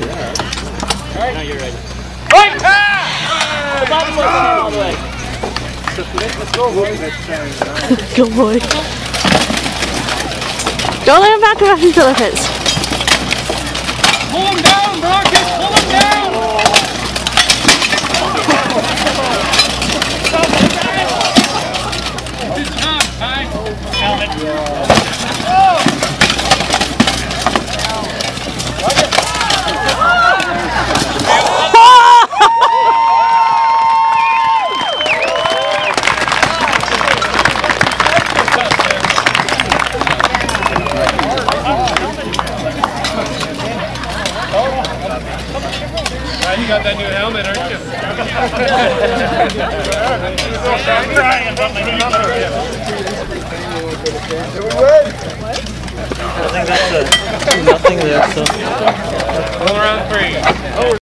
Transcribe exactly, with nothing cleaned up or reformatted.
Yeah. All right. Now you're ready. Right! Ah! Right. All, oh. all the way. Let's go, boy. Good boy. Don't let him back up until it hits. Pull him down, Brockett! Pull him down! Oh. This is not time. Helmet. Oh! You got that new helmet, aren't you? I'm trying, but my knees are I think that's a two nothing there, so. Roll around three.